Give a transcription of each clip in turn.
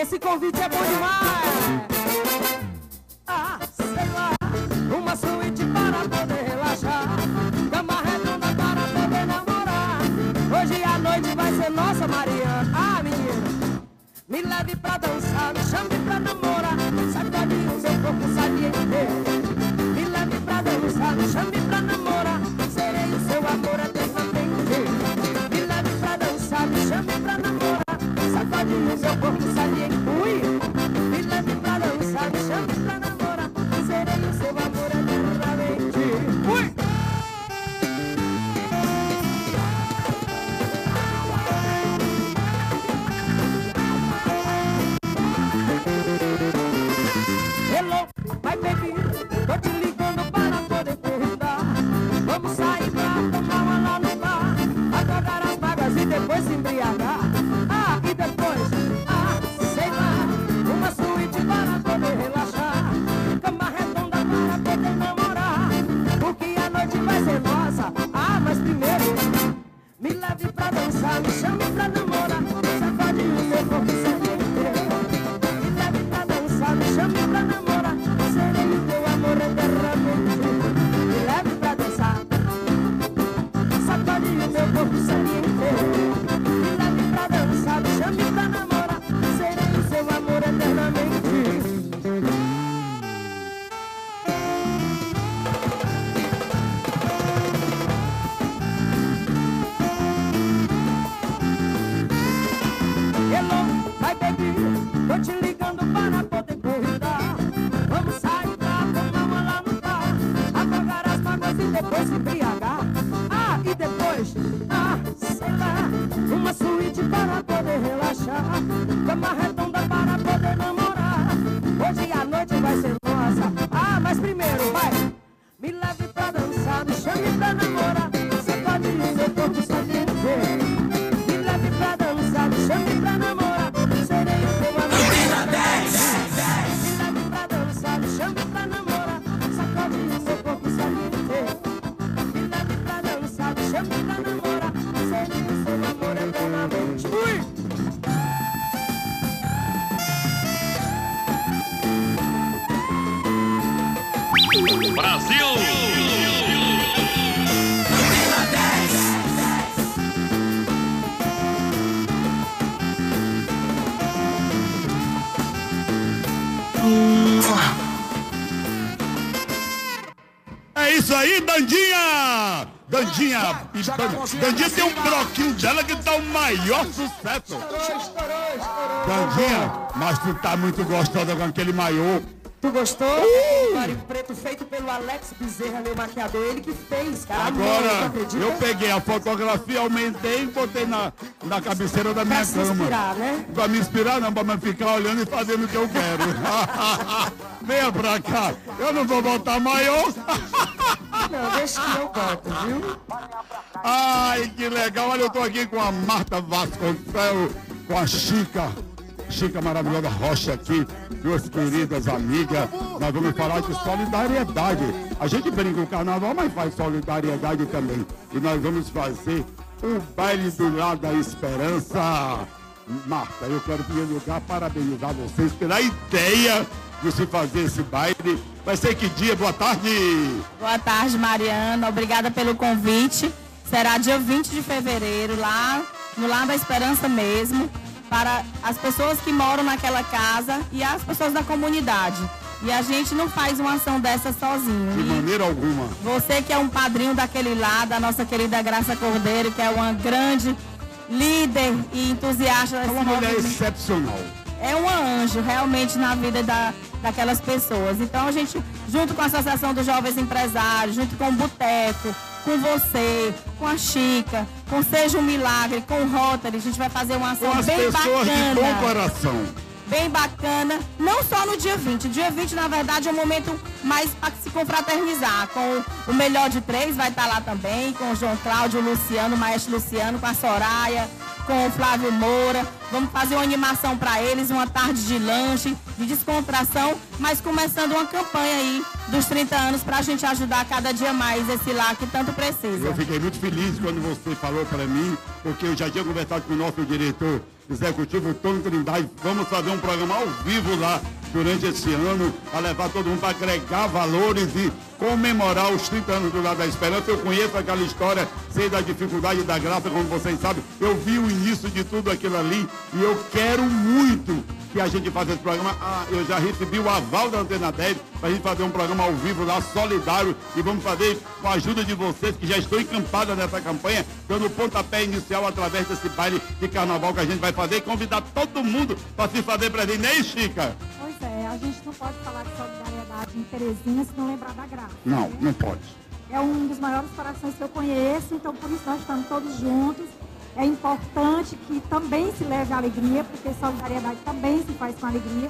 Esse convite é bom demais. Ah, sei lá. Uma suíte para poder relaxar, cama redonda para poder namorar. Hoje a noite vai ser nossa, Mariana. Ah, menina, me leve pra dançar, me chame pra namorar. Sacode o seu corpo, sai de inteiro. Me leve pra dançar, me chame pra namorar. Serei o seu amor até também ver. Me leve pra dançar, me chame pra namorar. Sacode o seu corpo, sai de inteiro. Me leve pra dançar, me chame pra namorar. Dandinha! Dandinha! Dandinha tem um bloquinho dela que tá o maior sucesso. Dandinha, mas tu tá muito gostosa com aquele maiô. Tu gostou? Um preto feito pelo Alex Bezerra, meu maquiador, ele que fez, cara. Agora, eu peguei a fotografia, aumentei e botei na cabeceira da minha cama. Pra me inspirar, né? Pra me inspirar, não, pra me ficar olhando e fazendo o que eu quero. Venha pra cá, eu não vou botar maiô. Não, deixa que eu boto, viu? Ai, que legal. Olha, eu tô aqui com a Marta Vasconcelos, com a Chica Maravilhosa Rocha aqui, duas queridas amigas. Nós vamos falar de solidariedade. A gente brinca o carnaval, mas faz solidariedade também. E nós vamos fazer o baile do Lar da Esperança. Marta, eu quero, em primeiro lugar, parabenizar vocês pela ideia de se fazer esse baile. Vai ser que dia? Boa tarde! Boa tarde, Mariana. Obrigada pelo convite. Será dia 20 de fevereiro, lá no Lar da Esperança mesmo, para as pessoas que moram naquela casa e as pessoas da comunidade. E a gente não faz uma ação dessa sozinho. De maneira alguma. Você que é um padrinho daquele lá, da nossa querida Graça Cordeiro, que é uma grande líder e entusiasta. É uma mulher excepcional. É um anjo, realmente, na vida daquelas pessoas. Então, a gente, junto com a Associação dos Jovens Empresários, junto com o Boteco, com você, com a Chica, com Seja um Milagre, com o Rotary, a gente vai fazer uma ação bem bacana. De bom coração. Bem bacana, não só no dia 20. Dia 20, na verdade, é um momento mais para se confraternizar. Com o Melhor de Três, vai estar lá também, com o João Cláudio, o Luciano, o maestro Luciano, com a Soraya, com o Flávio Moura. Vamos fazer uma animação para eles, uma tarde de lanche, de descontração, mas começando uma campanha aí dos 30 anos para a gente ajudar cada dia mais esse lar que tanto precisa. Eu fiquei muito feliz quando você falou para mim, porque eu já tinha conversado com o nosso diretor Executivo Tom Trindade. Vamos fazer um programa ao vivo lá durante esse ano, para levar todo mundo, para agregar valores e comemorar os 30 anos do Lar da Esperança. Eu conheço aquela história, sei da dificuldade e da graça, como vocês sabem. Eu vi o início de tudo aquilo ali e eu quero muito que a gente faça esse programa. Eu já recebi o aval da Antena 10 para a gente fazer um programa ao vivo lá, solidário, e vamos fazer com a ajuda de vocês que já estão encampadas nessa campanha, dando o pontapé inicial através desse baile de carnaval que a gente vai fazer e convidar todo mundo para se fazer presente, né, Chica? Pois é, a gente não pode falar de solidariedade em Teresina se não lembrar da Graça. Não, né? Não pode. É um dos maiores corações que eu conheço, então por isso nós estamos todos juntos. É importante que também se leve a alegria, porque solidariedade também se faz com alegria.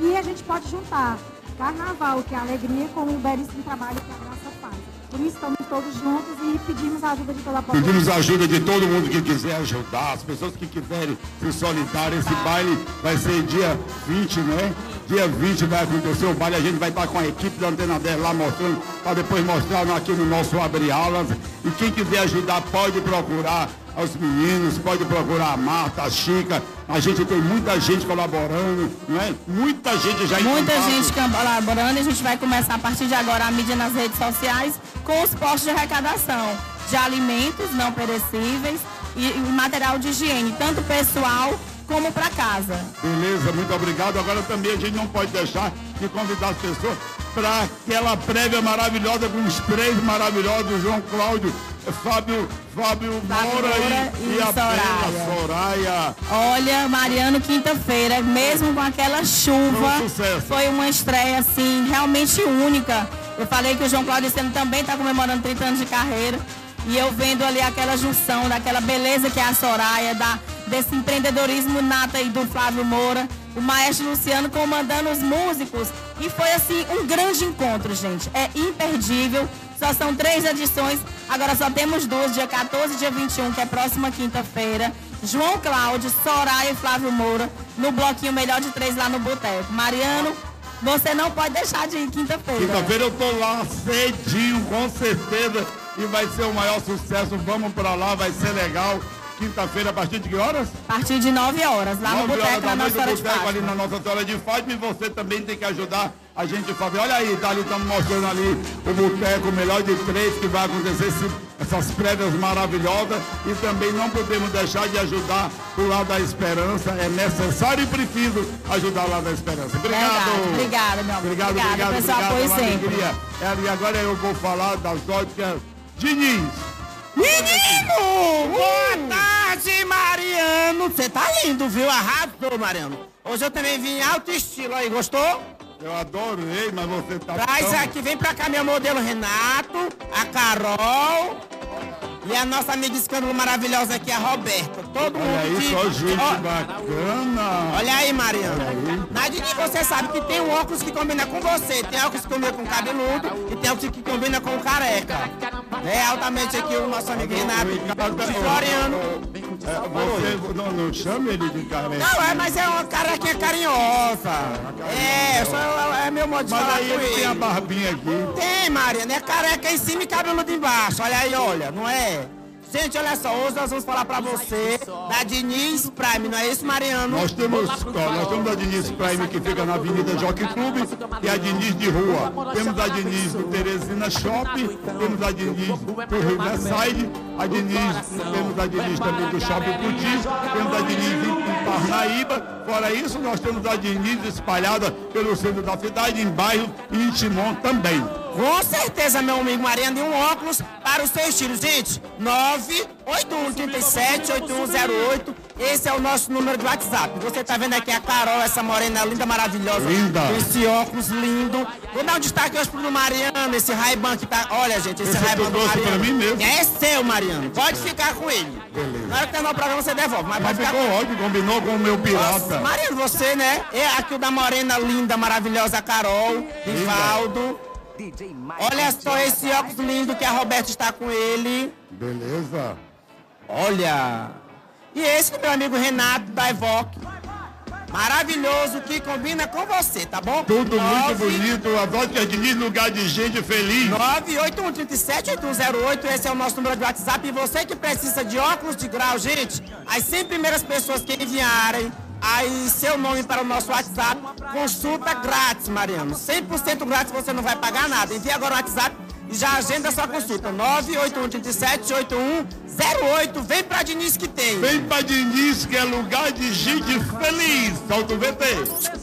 E a gente pode juntar carnaval, que é a alegria, com o belíssimo trabalho que a Graça faz. Por isso estamos todos juntos e pedimos a ajuda de toda a população. Pedimos a ajuda de todo mundo que quiser ajudar, as pessoas que quiserem se solidário. Esse baile vai ser dia 20, né? Dia 20 vai acontecer o baile, a gente vai estar com a equipe da Antena 10 lá mostrando, para depois mostrar aqui no nosso Abre Alas. E quem quiser ajudar pode procurar aos meninos, pode procurar a Marta, a Chica. A gente tem muita gente colaborando, não é? Muita gente já muita encontrado. Gente colaborando, e a gente vai começar a partir de agora a mídia nas redes sociais com os postos de arrecadação de alimentos não perecíveis e material de higiene, tanto pessoal como para casa. Beleza, muito obrigado. Agora também a gente não pode deixar de convidar as pessoas para aquela prévia maravilhosa com os três maravilhosos, João Cláudio, Fábio Moura e a Soraya. Olha, Mariano, quinta-feira, mesmo com aquela chuva, foi uma estreia assim, realmente única. Eu falei que o João Cláudio também está comemorando 30 anos de carreira, e eu vendo ali aquela junção daquela beleza que é a Soraya, desse empreendedorismo nato aí do Flávio Moura, o maestro Luciano comandando os músicos, e foi assim um grande encontro, gente, é imperdível. Só são 3 edições, agora só temos 2, dia 14 e dia 21, que é próxima quinta-feira. João Cláudio, Soraya e Flávio Moura, no bloquinho Melhor de 3 lá no Boteco. Mariano, você não pode deixar de ir quinta-feira. Quinta-feira eu tô lá cedinho, com certeza, e vai ser o maior sucesso. Vamos pra lá, vai ser legal. Quinta-feira, a partir de que horas? A partir de 9 horas, lá no Boteco, na Nossa Senhora de Fátima. Ali na Nossa Senhora de Fátima, e você também tem que ajudar a gente a fazer. Olha aí, tá ali, estamos mostrando ali o Boteco Melhor de 3, que vai acontecer essas prévias maravilhosas, e também não podemos deixar de ajudar o Lar da Esperança. É necessário e preciso ajudar o Lar da Esperança. Obrigado. Obrigada, meu amor. Obrigado, pessoal, apoio sempre. E agora eu vou falar das Óticas Diniz. Menino! Boa tarde, Mariano! Você tá lindo, viu? Arrasou, Mariano! Hoje eu também vim em alto estilo aí, gostou? Eu adorei, mas você tá... Traz aqui, vem pra cá meu modelo Renato, a Carol e a nossa amiga escândalo maravilhosa aqui, a Roberta. Todo mundo... Olha aí, só gente bacana! Olha aí, Mariano! Nadine, você sabe que tem um óculos que combina com você, tem óculos que combina com o cabeludo e tem óculos que combina com o careca. É altamente aqui o nosso amigo Renato, de Floriano. Você não chama ele de careca? Não, mas é uma carequinha carinhosa. É, só é meu modo de falar. Mas aí ele tem a barbinha aqui. Tem, Mariana, é careca em cima e cabeludo embaixo. Olha aí, olha, não é? Gente, olha só, hoje nós vamos falar pra você da Diniz Prime, não é isso, Mariano? Nós temos a Diniz Prime, que fica na Avenida Jockey Club, e a Diniz de rua. Temos a Diniz do Teresina Shopping, temos a Diniz do Riverside, temos a Diniz também do Shopping Pudim, temos a Diniz em Parnaíba. Fora isso, nós temos a Diniz espalhada pelo centro da cidade, em bairro e em Timon também. Com certeza, meu amigo Mariano, e um óculos para o seu estilo. Gente, 98137-8108, esse é o nosso número de WhatsApp. Você tá vendo aqui a Carol, essa morena linda, maravilhosa. Linda. Esse óculos lindo. Vou dar um destaque hoje pro Mariano, esse Rayban que tá... Olha, gente, esse Rayban do Mariano. Pra mim mesmo. É seu, Mariano. Pode ficar com ele. Beleza. Na hora que terminar o programa, você devolve. Mas ficou ótimo, combinou com o meu pirata. Nossa, Mariano, você, né? É aqui o da morena linda, maravilhosa Carol, Rivaldo. Olha só esse óculos lindo que a Roberta está com ele. Beleza. Olha. E esse do meu amigo Renato da Evoque. maravilhoso que combina com você, tá bom? Tudo muito bonito, a Óticas Diniz, lugar de gente feliz. 98137-8108, esse é o nosso número de WhatsApp. E você que precisa de óculos de grau, gente, as 100 primeiras pessoas que enviarem aí seu nome para o nosso WhatsApp, consulta grátis, Mariano. 100% grátis, você não vai pagar nada. Envie agora o WhatsApp e já agenda a sua consulta. 98137-8108. Vem pra Diniz que tem. Vem pra Diniz que é lugar de gente feliz. Solta o VT.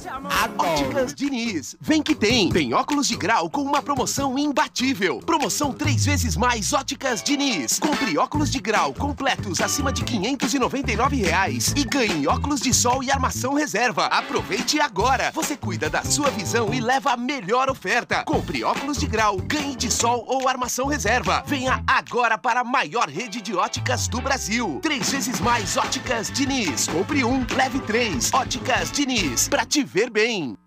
Óticas Diniz, vem que tem. Tem óculos de grau com uma promoção imbatível. Promoção 3 vezes mais Óticas Diniz. Compre óculos de grau completos acima de R$599 e ganhe óculos de sol e armação reserva. Aproveite agora. Você cuida da sua visão e leva a melhor oferta. Compre óculos de grau, ganhe de sol ou armação reserva. Venha agora para a maior rede de óticas do Brasil. 3 vezes mais Óticas Diniz. Compre 1, leve 3. Óticas Diniz, pra te ver bem.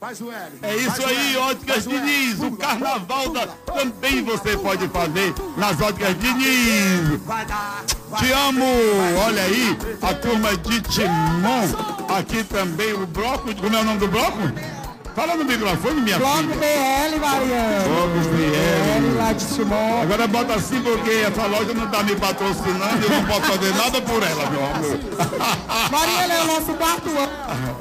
Faz o L. É isso aí, Óticas Diniz. O carnaval também você pode fazer nas Óticas Diniz. Te amo. Olha aí, a turma de Timon. Aqui também o bloco. Como é o nome do bloco? Fala no microfone, minha filha. Bloco BL, Mariana. Bloco BL. Lá de Timon. Agora bota assim, porque essa loja não tá me patrocinando e eu não posso fazer nada por ela, meu amor. Mariana é o nosso quarto ano.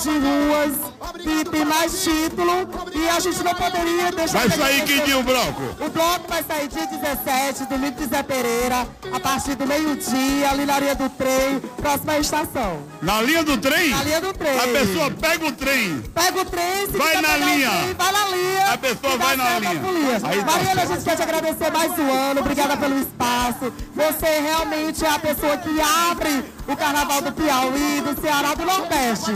De ruas, tem mais título e a gente não poderia deixar... Vai sair que dia o bloco? O bloco vai sair dia 17, domingo de Zé Pereira, a partir do meio-dia, ali na linha do trem, próxima estação. Na linha do trem? Na linha do trem. A pessoa pega o trem. Pega o trem, se vai na linha. Trem, vai na linha. A pessoa vai na linha. Mariana, a gente quer te agradecer mais um ano, obrigada pelo espaço. Você realmente é a pessoa que abre o carnaval do Piauí, do Ceará, do Nordeste.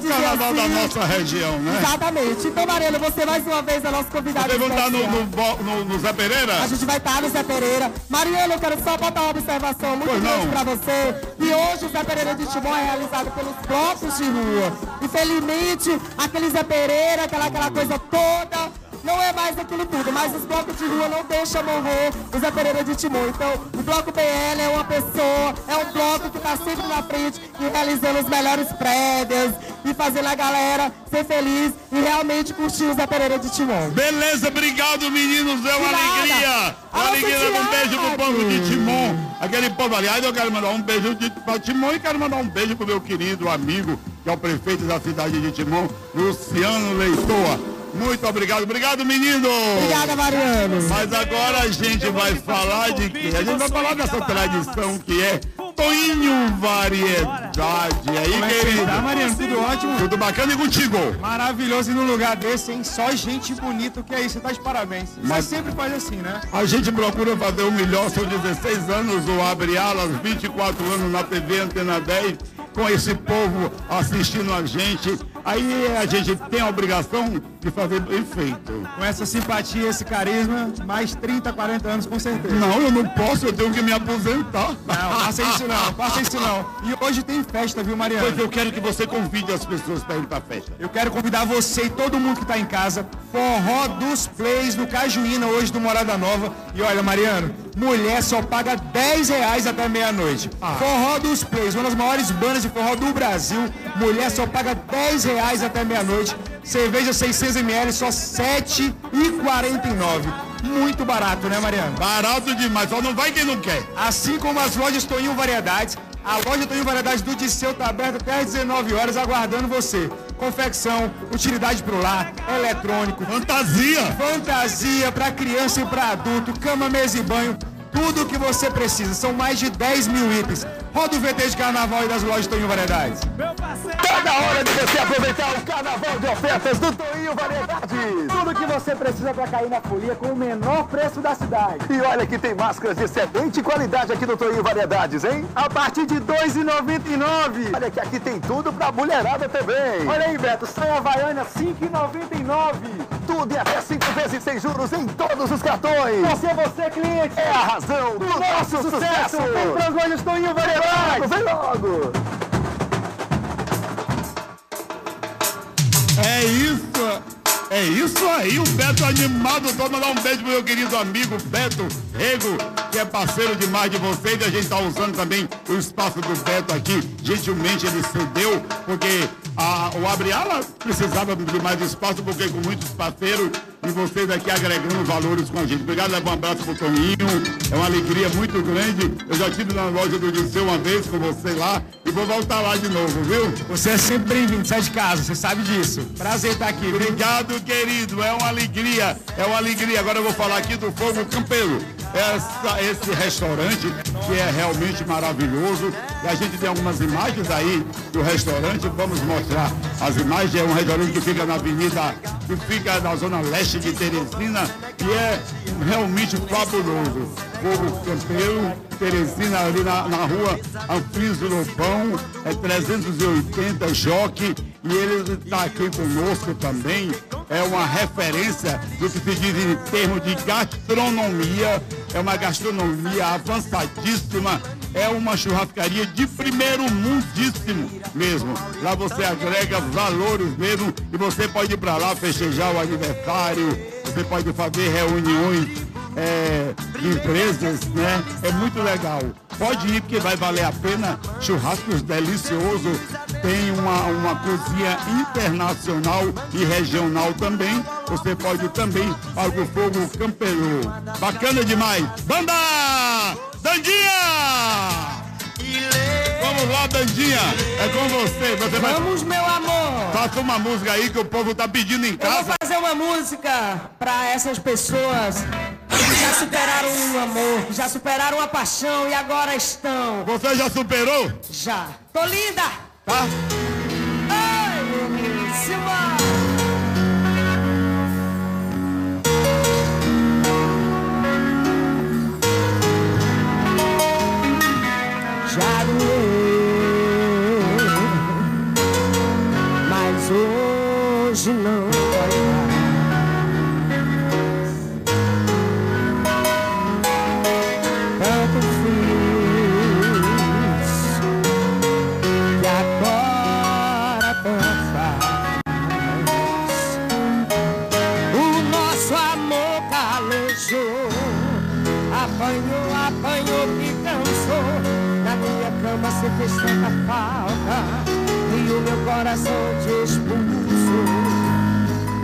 O carnaval assim, da nossa região, né? Exatamente. Então, Mariana, você mais uma vez é nosso convidado. Você vai estar no Zé Pereira? A gente vai estar no Zé Pereira. Mariana, eu quero só botar uma observação muito grande para você. E hoje o Zé Pereira de Timon é realizado pelos blocos de rua. Infelizmente, aquele Zé Pereira, aquela coisa toda... Não é mais aquilo tudo, mas os blocos de rua não deixam morrer o Zé Pereira de Timon. Então, o bloco BL é uma pessoa, é um bloco que está sempre na frente e realizando os melhores prédios e fazendo a galera ser feliz e realmente curtir o Zé Pereira de Timon. Beleza, obrigado, meninos, é uma alegria. Uma alegria, um beijo pro povo de Timon. Aquele povo, aliás, eu quero mandar um beijo para Timon e quero mandar um beijo pro meu querido amigo, que é o prefeito da cidade de Timon, Luciano Leitoa. Muito obrigado. Obrigado, menino. Obrigada, Mariano. Mas agora a gente vai falar de quê? A gente vai falar dessa tradição que é Toninho Variedade. Aí, querido. Tá, Mariano? Tudo ótimo? Tudo bacana e contigo? Maravilhoso. E num lugar desse, hein? Só gente bonita. O que é isso? Você tá de parabéns. Mas você sempre faz assim, né? A gente procura fazer o melhor. São 16 anos o Abre Alas, 24 anos na TV Antena 10, com esse povo assistindo a gente. Aí a gente tem a obrigação de fazer bem feito. Com essa simpatia, esse carisma, mais 30, 40 anos com certeza. Não, eu não posso, eu tenho que me aposentar. Não, passa isso não, passa isso não. E hoje tem festa, viu, Mariana? Pois eu quero que você convide as pessoas para ir para a festa. Eu quero convidar você e todo mundo que está em casa. Forró dos Plays no Cajuína, hoje do Morada Nova. E olha, Mariano, mulher só paga R$10 até meia-noite. Forró dos Plays, uma das maiores bandas de forró do Brasil. Mulher só paga R$10 até meia-noite. Cerveja 600ml, só R$7,49. Muito barato, né, Mariana? Barato demais, só não vai quem não quer. Assim como as lojas Toninho Variedades, a loja Toninho Variedades do Disseu está aberta até às 19 horas, aguardando você. Confecção, utilidade para o lar, eletrônico. Fantasia! Fantasia para criança e para adulto, cama, mesa e banho. Tudo o que você precisa, são mais de 10 mil itens. Roda o VT de carnaval e das lojas Toninho Variedades. Tá na hora de você aproveitar o carnaval de ofertas do Toninho Variedades. Tudo o que você precisa para cair na folia com o menor preço da cidade. E olha que tem máscaras de excelente qualidade aqui no Toninho Variedades, hein? A partir de R$2,99. Olha que aqui tem tudo pra mulherada também. Olha aí, Beto, saia havaiana R$5,99. Tudo e até 5 vezes sem juros em todos os cartões. Você, cliente. É a razão do nosso sucesso. Vem pras lojas Toninho Variedades. Vem logo. É isso, é isso aí, o Beto animado. Vou mandar um beijo pro meu querido amigo Beto Rego, que é parceiro demais de vocês, e a gente está usando também o espaço do Beto aqui. Gentilmente ele cedeu, porque o Abre Alas precisava de mais espaço, porque com muitos parceiros e vocês aqui agregando valores com a gente. Obrigado, leva um abraço pro Toninho, é uma alegria muito grande. Eu já estive na loja do Disseu uma vez com você lá e vou voltar lá de novo, viu? Você é sempre bem-vindo, sai de casa, você sabe disso. Prazer estar aqui. Obrigado, querido, é uma alegria, é uma alegria. Agora eu vou falar aqui do Fogo Campeiro. Esse restaurante que é realmente maravilhoso, e a gente tem algumas imagens aí do restaurante, vamos mostrar as imagens. É um restaurante que fica na avenida, que fica na zona leste de Teresina, e é realmente fabuloso. Fogo Campeiro, Teresina, ali na rua Anfísio Lobão, é 380 Jockey, e ele está aqui conosco também. É uma referência do que se diz em termos de gastronomia, é uma gastronomia avançadíssima, é uma churrascaria de primeiro mundíssimo mesmo. Lá você agrega valores mesmo e você pode ir para lá festejar o aniversário, você pode fazer reuniões de empresas, né? É muito legal. Pode ir porque vai valer a pena, churrascos deliciosos, tem uma cozinha internacional e regional também. Você pode também para o Fogo Campeiro. Bacana demais. Banda Dandinha! Vamos lá, Dandinha, é com você. Vamos, meu amor. Faça uma música aí que o povo tá pedindo em casa. Eu vou fazer uma música para essas pessoas que já superaram um amor, já superaram a paixão e agora estão... Você já superou? Já. Tô linda. Tá. Oi, Simão. Já doeu, mas hoje não dói mais. Tanto fiz e agora tanto faz. O nosso amor calejou, apanhou que cansou. Na minha cama você fez tanta falta e o meu coração te expulsou.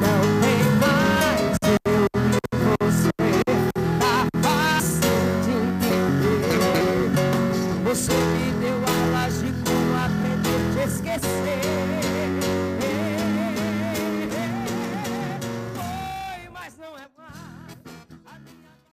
Não tem mais eu e você, tá fácil de entender. Você me deu aulas de como aprender a te esquecer.